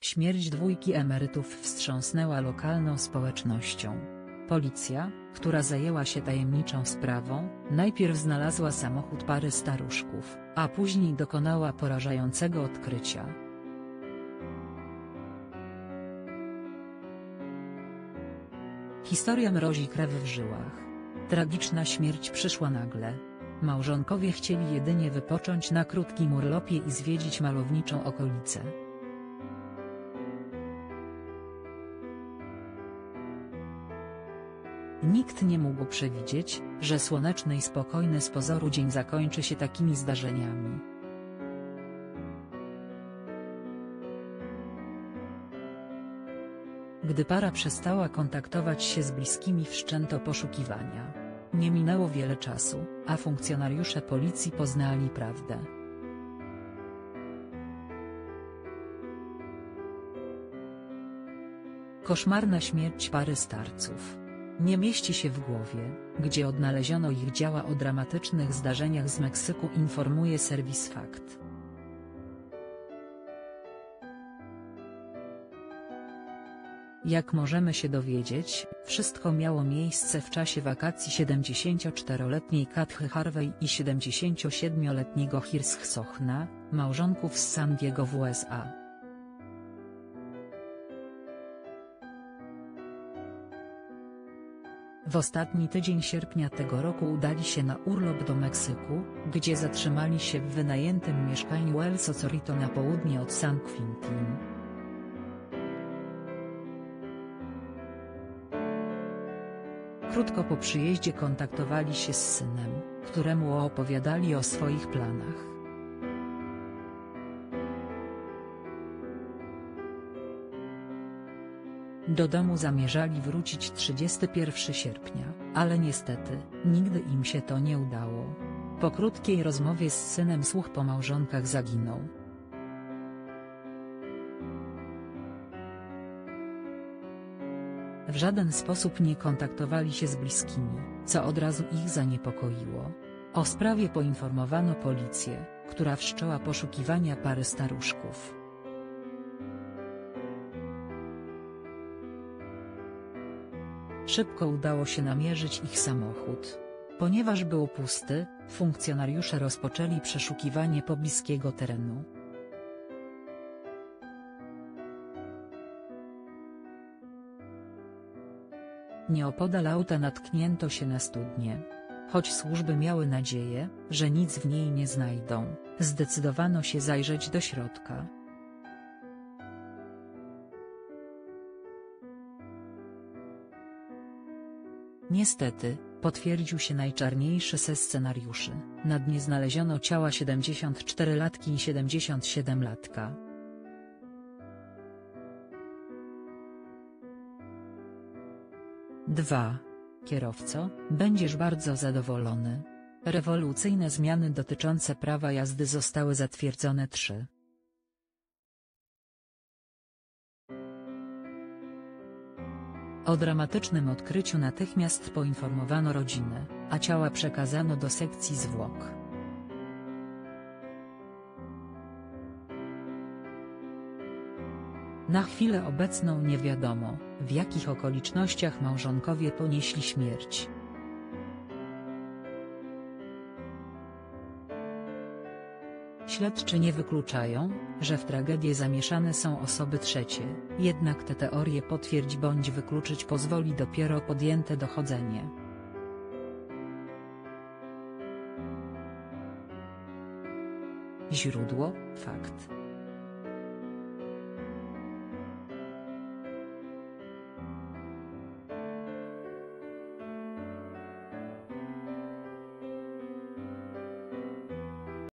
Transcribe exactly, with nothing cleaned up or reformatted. Śmierć dwójki emerytów wstrząsnęła lokalną społecznością. Policja, która zajęła się tajemniczą sprawą, najpierw znalazła samochód pary staruszków, a później dokonała porażającego odkrycia. Historia mrozi krew w żyłach. Tragiczna śmierć przyszła nagle. Małżonkowie chcieli jedynie wypocząć na krótkim urlopie i zwiedzić malowniczą okolicę. Nikt nie mógł przewidzieć, że słoneczny i spokojny z pozoru dzień zakończy się takimi zdarzeniami. Gdy para przestała kontaktować się z bliskimi, wszczęto poszukiwania. Nie minęło wiele czasu, a funkcjonariusze policji poznali prawdę. Koszmarna śmierć pary starców. Nie mieści się w głowie, gdzie odnaleziono ich ciała. O dramatycznych zdarzeniach z Meksyku informuje serwis Fakt. Jak możemy się dowiedzieć, wszystko miało miejsce w czasie wakacji siedemdziesięcioczteroletniej Kathy Harvey i siedemdziesięciosiedmioletniego Hirschsohna, małżonków z San Diego w U S A. W ostatni tydzień sierpnia tego roku udali się na urlop do Meksyku, gdzie zatrzymali się w wynajętym mieszkaniu El Socorrito na południe od San Quintin. Krótko po przyjeździe kontaktowali się z synem, któremu opowiadali o swoich planach. Do domu zamierzali wrócić trzydziestego pierwszego sierpnia, ale niestety, nigdy im się to nie udało. Po krótkiej rozmowie z synem słuch po małżonkach zaginął. W żaden sposób nie kontaktowali się z bliskimi, co od razu ich zaniepokoiło. O sprawie poinformowano policję, która wszczęła poszukiwania pary staruszków. Szybko udało się namierzyć ich samochód. Ponieważ był pusty, funkcjonariusze rozpoczęli przeszukiwanie pobliskiego terenu. Nieopodal auta natknięto się na studnię. Choć służby miały nadzieję, że nic w niej nie znajdą, zdecydowano się zajrzeć do środka. Niestety, potwierdził się najczarniejszy ze scenariuszy. Na dnie znaleziono ciała siedemdziesięcioczterolatki i siedemdziesięciosiedmiolatka. drugi Kierowco, będziesz bardzo zadowolony. Rewolucyjne zmiany dotyczące prawa jazdy zostały zatwierdzone. trzy O dramatycznym odkryciu natychmiast poinformowano rodzinę, a ciała przekazano do sekcji zwłok. Na chwilę obecną nie wiadomo, w jakich okolicznościach małżonkowie ponieśli śmierć. Śledczy nie wykluczają, że w tragedię zamieszane są osoby trzecie, jednak te teorie potwierdzić bądź wykluczyć pozwoli dopiero podjęte dochodzenie. Źródło: Fakt.